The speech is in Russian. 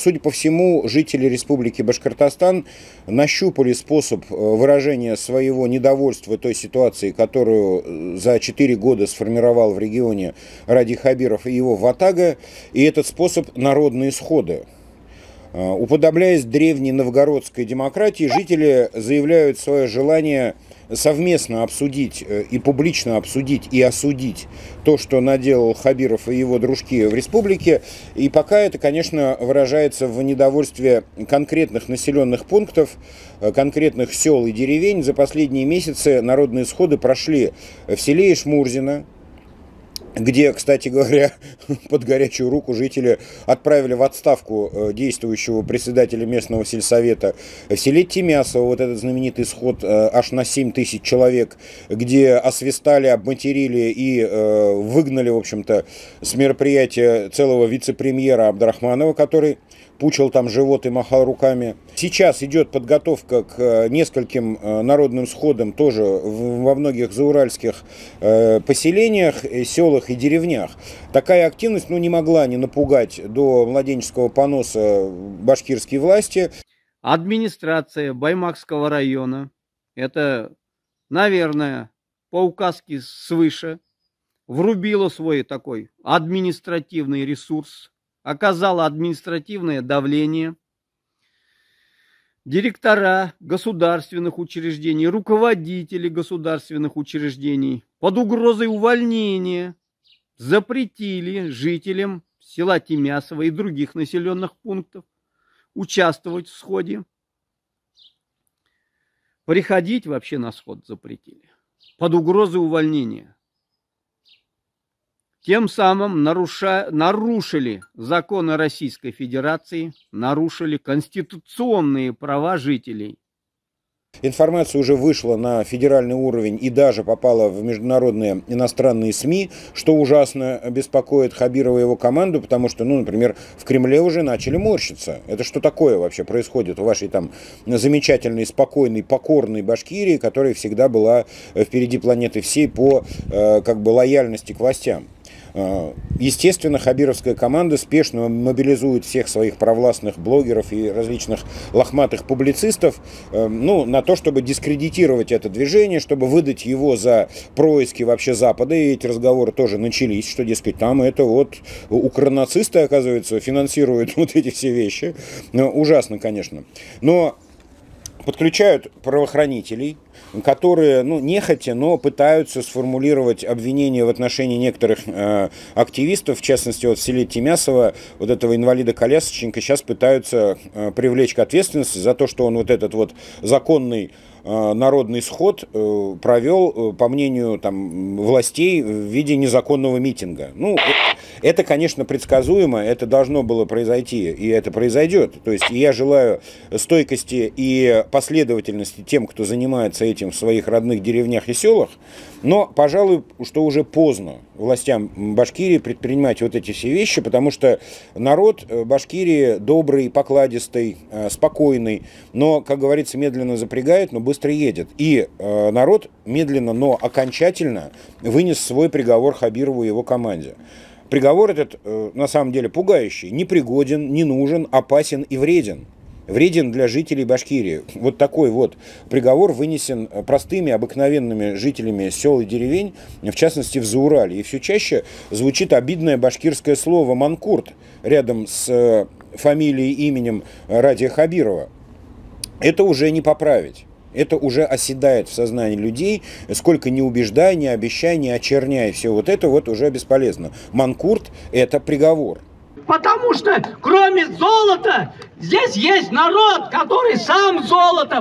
Судя по всему, жители Республики Башкортостан нащупали способ выражения своего недовольства той ситуации, которую за 4 года сформировал в регионе Радий Хабиров и его ватага, и этот способ — народные сходы. Уподобляясь древней новгородской демократии, жители заявляют свое желание совместно обсудить и публично обсудить и осудить то, что наделал Хабиров и его дружки в республике. И пока это, конечно, выражается в недовольстве конкретных населенных пунктов, конкретных сел и деревень. За последние месяцы народные сходы прошли в селе Ишмурзино, где, кстати говоря, под горячую руку жители отправили в отставку действующего председателя местного сельсовета. В селе Темясово, вот этот знаменитый сход аж на 7000 человек, где освистали, обматерили и выгнали, в общем-то, с мероприятия целого вице-премьера Абдрахманова, который пучил там живот и махал руками. Сейчас идет подготовка к нескольким народным сходам тоже во многих зауральских поселениях, селах и деревнях. Такая активность, не могла не напугать до младенческого поноса башкирские власти. Администрация Баймакского района, это, наверное, по указке свыше, врубила свой такой административный ресурс, оказала административное давление. Директора государственных учреждений, руководители государственных учреждений под угрозой увольнения запретили жителям села Темясово и других населенных пунктов участвовать в сходе. Приходить вообще на сход запретили под угрозой увольнения. Тем самым нарушили законы Российской Федерации, нарушили конституционные права жителей. Информация уже вышла на федеральный уровень и даже попала в международные иностранные СМИ, что ужасно беспокоит Хабирова и его команду, потому что, например, в Кремле уже начали морщиться. Это что такое вообще происходит в вашей там замечательной, спокойной, покорной Башкирии, которая всегда была впереди планеты всей по лояльности к властям? Естественно, хабировская команда спешно мобилизует всех своих провластных блогеров и различных лохматых публицистов на то, чтобы дискредитировать это движение, чтобы выдать его за происки вообще Запада. И эти разговоры тоже начались, что, дескать, там это вот укронацисты, оказывается, финансируют вот эти все вещи. Ужасно, конечно. Но подключают правоохранителей, которые, нехотя, но пытаются сформулировать обвинения в отношении некоторых активистов, в частности, в селе Темясово, вот этого инвалида-колясочника сейчас пытаются привлечь к ответственности за то, что он вот этот вот законный народный сход провел, по мнению властей, в виде незаконного митинга. Это, конечно, предсказуемо, это должно было произойти, и это произойдет. То есть я желаю стойкости и последовательности тем, кто занимается этим в своих родных деревнях и селах, но, пожалуй, что уже поздно властям Башкирии предпринимать вот эти все вещи, потому что народ Башкирии добрый, покладистый, спокойный, но, как говорится, медленно запрягает, но быстро едет. И народ медленно, но окончательно вынес свой приговор Хабирову и его команде. Приговор этот, на самом деле, пугающий. Непригоден, не нужен, опасен и вреден. Вреден для жителей Башкирии. Вот такой вот приговор вынесен простыми, обыкновенными жителями сел и деревень, в частности, в Заурале. И все чаще звучит обидное башкирское слово «манкурт» рядом с фамилией и именем Радия Хабирова. Это уже не поправить. Это уже оседает в сознании людей, сколько ни убеждай, ни обещай, ни очерняй, все вот это вот уже бесполезно. Манкурт – это приговор. Потому что кроме золота здесь есть народ, который сам золото.